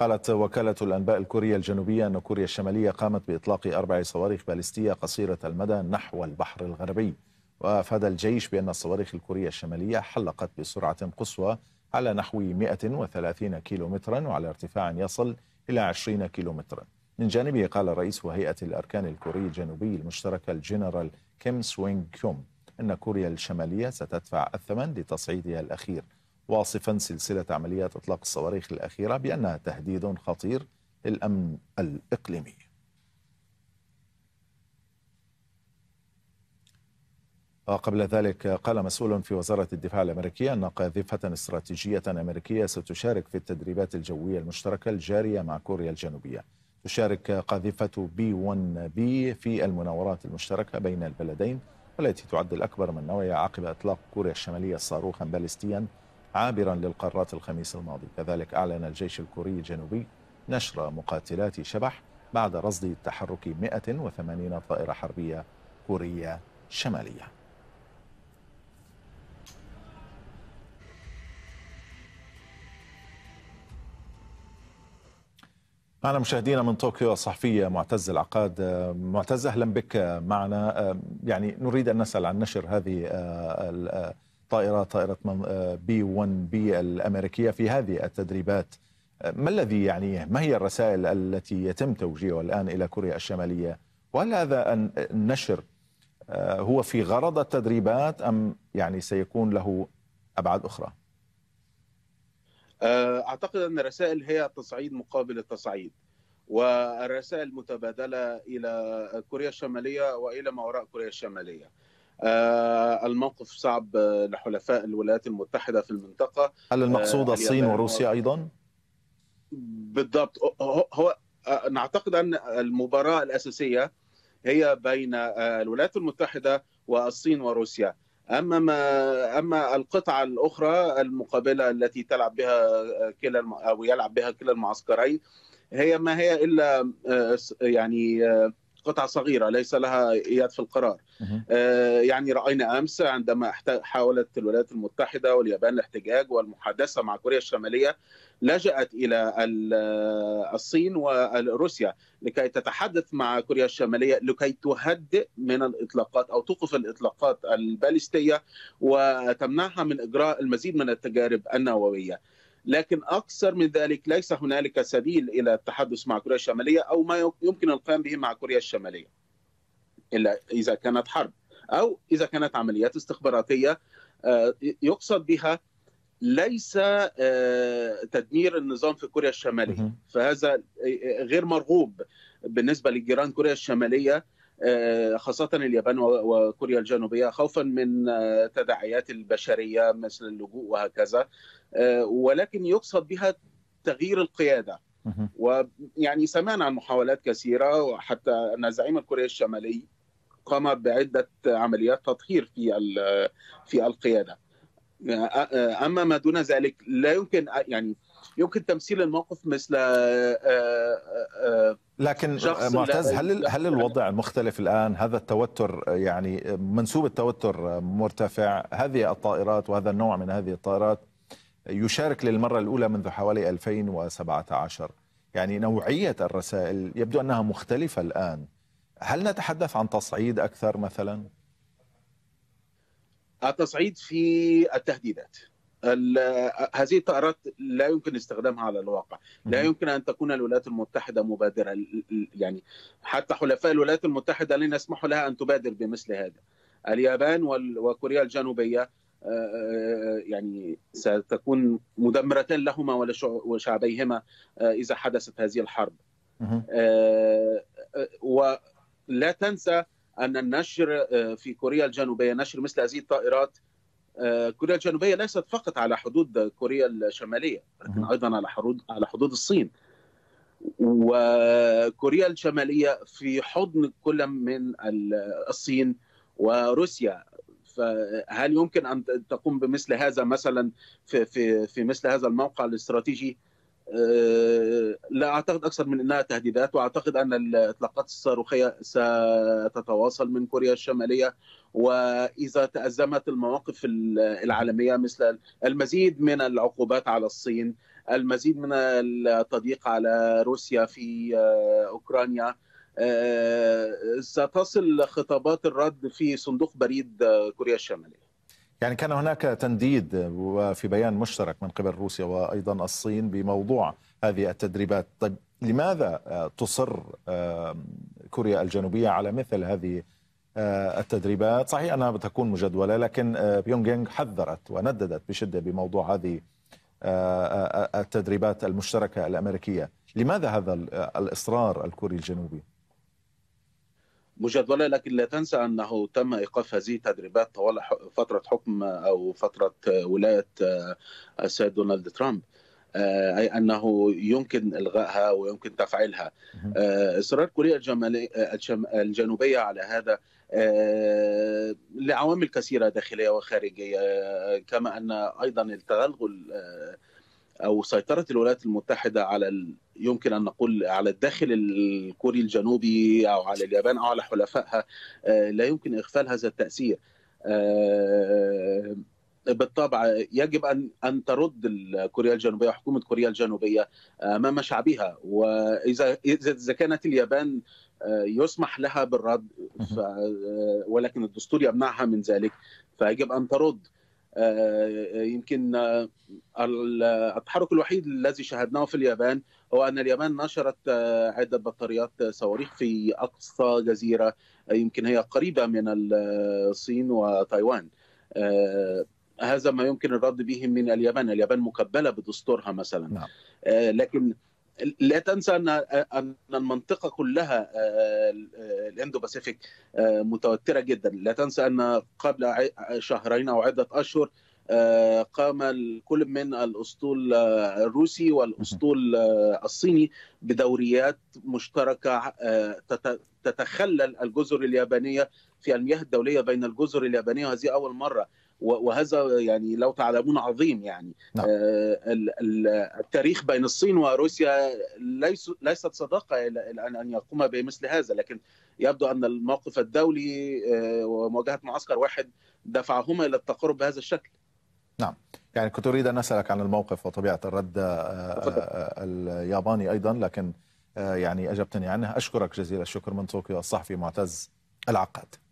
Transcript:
قالت وكالة الأنباء الكورية الجنوبية أن كوريا الشمالية قامت بإطلاق 4 صواريخ باليستية قصيرة المدى نحو البحر الغربي. وأفاد الجيش بأن الصواريخ الكورية الشمالية حلقت بسرعة قصوى على نحو 130 كيلومترا وعلى ارتفاع يصل إلى 20 كيلومترا. من جانبه قال رئيس هيئة الأركان الكوري الجنوبي المشتركة الجنرال كيم سوينغ كيوم أن كوريا الشمالية ستدفع الثمن لتصعيدها الأخير، واصفا سلسلة عمليات إطلاق الصواريخ الأخيرة بأنها تهديد خطير للأمن الإقليمي. وقبل ذلك قال مسؤول في وزارة الدفاع الأمريكية أن قاذفة استراتيجية أمريكية ستشارك في التدريبات الجوية المشتركة الجارية مع كوريا الجنوبية. تشارك قاذفة بي 1 بي في المناورات المشتركة بين البلدين، والتي تعد الأكبر من نوعها عقب إطلاق كوريا الشمالية صاروخا باليستيا عابرا للقارات الخميس الماضي. كذلك أعلن الجيش الكوري الجنوبي نشر مقاتلات شبح بعد رصد تحرك 180 طائرة حربية كورية الشمالية. معنا مشاهدينا من طوكيو الصحفية معتز العقاد. معتز، أهلا بك معنا. يعني نريد أن نسأل عن نشر هذه الطائرة، طائرة بي 1 بي الأمريكية في هذه التدريبات. ما الذي يعنيه؟ ما هي الرسائل التي يتم توجيهها الآن إلى كوريا الشمالية؟ وهل هذا النشر هو في غرض التدريبات أم يعني سيكون له أبعاد أخرى؟ أعتقد أن الرسائل هي التصعيد مقابل التصعيد، والرسائل متبادلة إلى كوريا الشمالية وإلى ما وراء كوريا الشمالية. الموقف صعب لحلفاء الولايات المتحدة في المنطقة. هل المقصود الصين وروسيا أيضا؟ بالضبط. هو نعتقد أن المباراة الأساسية هي بين الولايات المتحدة والصين وروسيا. أما القطعة الأخرى المقابلة التي تلعب بها يلعب بها كلا المعسكرين هي ما هي إلا يعني قطعة صغيرة ليس لها يد في القرار. يعني رأينا أمس عندما حاولت الولايات المتحدة واليابان الاحتجاج والمحادثة مع كوريا الشمالية لجأت إلى الصين وروسيا لكي تتحدث مع كوريا الشمالية لكي تهدئ من الإطلاقات أو توقف الإطلاقات الباليستية وتمنعها من إجراء المزيد من التجارب النووية. لكن أكثر من ذلك ليس هنالك سبيل إلى التحدث مع كوريا الشمالية أو ما يمكن القيام به مع كوريا الشمالية إلا إذا كانت حرب أو إذا كانت عمليات استخباراتية يقصد بها ليس تدمير النظام في كوريا الشمالية، فهذا غير مرغوب بالنسبة لجيران كوريا الشمالية خاصة اليابان وكوريا الجنوبية خوفا من تداعيات البشرية مثل اللجوء وهكذا، ولكن يقصد بها تغيير القيادة. ويعني سمعنا عن محاولات كثيرة، وحتى أن زعيم الكوري الشمالي قام بعدة عمليات تطهير في القيادة. أما ما دون ذلك لا يمكن، يعني يمكن تمثيل الموقف مثل لكن معتز، هل الوضع مختلف الآن؟ هذا التوتر يعني منسوب التوتر مرتفع. هذه الطائرات وهذا النوع من هذه الطائرات يشارك للمرة الأولى منذ حوالي 2017. يعني نوعية الرسائل يبدو أنها مختلفة الآن. هل نتحدث عن تصعيد أكثر مثلا؟ التصعيد في التهديدات. هذه الطائرات لا يمكن استخدامها على الواقع، لا يمكن أن تكون الولايات المتحدة مبادرة، يعني حتى حلفاء الولايات المتحدة لن يسمحوا لها أن تبادر بمثل هذا. اليابان وكوريا الجنوبية يعني ستكون مدمرتان لهما ولشعبيهما إذا حدثت هذه الحرب. ولا تنسى أن النشر في كوريا الجنوبية، نشر مثل هذه الطائرات، كوريا الجنوبية ليست فقط على حدود كوريا الشمالية لكن أيضا على حدود الصين. وكوريا الشمالية في حضن كل من الصين وروسيا، فهل يمكن أن تقوم بمثل هذا مثلا في مثل هذا الموقع الاستراتيجي؟ لا أعتقد أكثر من أنها تهديدات. وأعتقد أن الإطلاقات الصاروخية ستتواصل من كوريا الشمالية، وإذا تأزمت المواقف العالمية مثل المزيد من العقوبات على الصين، المزيد من التضييق على روسيا في أوكرانيا. ستصل خطابات الرد في صندوق بريد كوريا الشمالية. يعني كان هناك تنديد وفي بيان مشترك من قبل روسيا وأيضا الصين بموضوع هذه التدريبات. طيب لماذا تصر كوريا الجنوبية على مثل هذه التدريبات؟ صحيح أنها بتكون مجدولة، لكن بيونغ يانغ حذرت ونددت بشدة بموضوع هذه التدريبات المشتركة الأمريكية. لماذا هذا الإصرار الكوري الجنوبي؟ مجدولة، لكن لا تنسى أنه تم إيقاف هذه التدريبات طوال فترة حكم أو فترة ولاية السيد دونالد ترامب، أي أنه يمكن إلغائها ويمكن تفعيلها. إصرار كوريا الجنوبية على هذا لعوامل كثيرة داخلية وخارجية، كما أن أيضا التغلغل أو سيطرة الولايات المتحدة على، يمكن أن نقول، على الداخل الكوري الجنوبي أو على اليابان أو على حلفائها، لا يمكن إغفال هذا التأثير. بالطبع يجب أن ترد كوريا الجنوبية وحكومة كوريا الجنوبية أمام شعبها، وإذا كانت اليابان يسمح لها بالرد ولكن الدستور يمنعها من ذلك فيجب أن ترد. يمكن التحرك الوحيد الذي شاهدناه في اليابان هو أن اليابان نشرت عدة بطاريات صواريخ في أقصى جزيرة يمكن هي قريبة من الصين وتايوان. هذا ما يمكن الرد به من اليابان. اليابان مكبلة بدستورها مثلا. نعم. لكن لا تنسى أن المنطقة كلها الإندو باسيفيك متوترة جدا. لا تنسى أن قبل شهرين أو عدة أشهر قام كل من الأسطول الروسي والأسطول الصيني بدوريات مشتركة تتخلل الجزر اليابانية في المياه الدولية بين الجزر اليابانية، وهذه أول مرة، وهذا يعني لو تعلمون عظيم. يعني نعم. التاريخ بين الصين وروسيا ليست صداقة الآن أن يقوم بمثل هذا، لكن يبدو أن الموقف الدولي ومواجهة معسكر واحد دفعهما إلى التقرب بهذا الشكل. نعم، يعني كنت أريد أن أسألك عن الموقف وطبيعة الرد الياباني أيضا، لكن يعني أجبتني عنه. أشكرك جزيل الشكر. من طوكيو الصحفي معتز العقاد.